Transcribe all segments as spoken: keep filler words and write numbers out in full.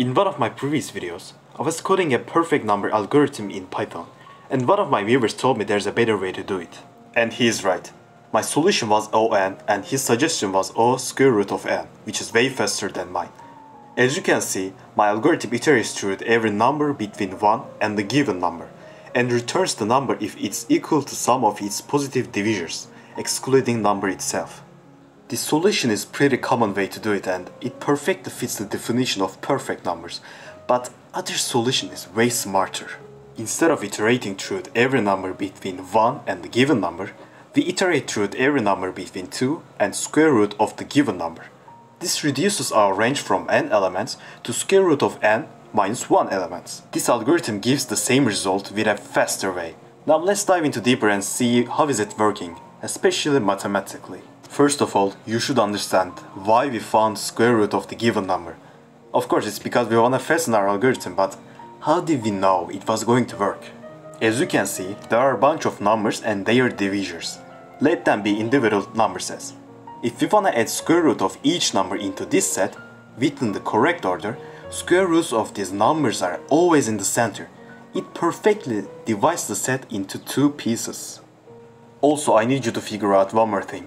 In one of my previous videos, I was coding a perfect number algorithm in Python, and one of my viewers told me there's a better way to do it. And he is right. My solution was O(n), and his suggestion was O square root of n, which is way faster than mine. As you can see, my algorithm iterates through every number between one and the given number, and returns the number if it's equal to sum of its positive divisors, excluding number itself. This solution is pretty common way to do it, and it perfectly fits the definition of perfect numbers, but other solution is way smarter. Instead of iterating through every number between one and the given number, we iterate through every number between two and square root of the given number. This reduces our range from n elements to square root of n minus one elements. This algorithm gives the same result with a faster way. Now let's dive into deeper and see how is it working, especially mathematically. First of all, you should understand why we found square root of the given number. Of course, it's because we want to fasten our algorithm, but how did we know it was going to work? As you can see, there are a bunch of numbers and their divisors. Let them be individual number sets. If we want to add square root of each number into this set, within the correct order, square roots of these numbers are always in the center. It perfectly divides the set into two pieces. Also, I need you to figure out one more thing.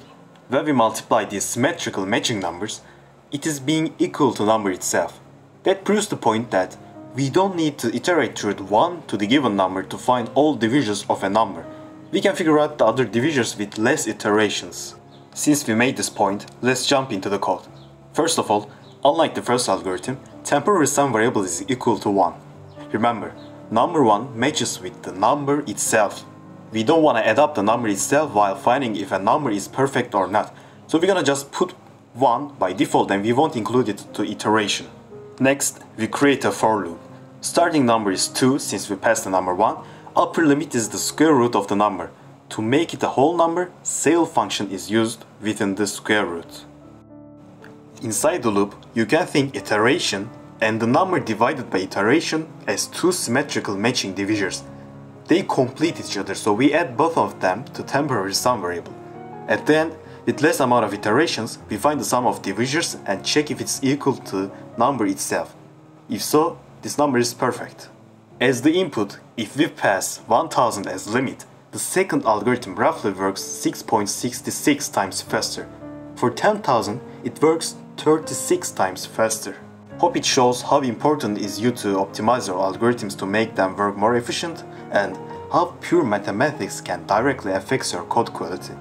When we multiply these symmetrical matching numbers, it is being equal to number itself. That proves the point that we don't need to iterate through one to the given number to find all divisions of a number. We can figure out the other divisions with less iterations. Since we made this point, let's jump into the code. First of all, unlike the first algorithm, temporary sum variable is equal to one. Remember, number one matches with the number itself. We don't want to add up the number itself while finding if a number is perfect or not. So we're gonna just put one by default and we won't include it to iteration. Next, we create a for loop. Starting number is two since we passed the number one, upper limit is the square root of the number. To make it a whole number, sail function is used within the square root. Inside the loop, you can think iteration and the number divided by iteration as two symmetrical matching divisors. They complete each other, so we add both of them to temporary sum variable. At the end, with less amount of iterations, we find the sum of divisors and check if it's equal to number itself. If so, this number is perfect. As the input, if we pass one thousand as limit, the second algorithm roughly works six point six six times faster. For ten thousand, it works thirty-six times faster. Hope it shows how important it is you to optimize your algorithms to make them work more efficient and how pure mathematics can directly affect your code quality.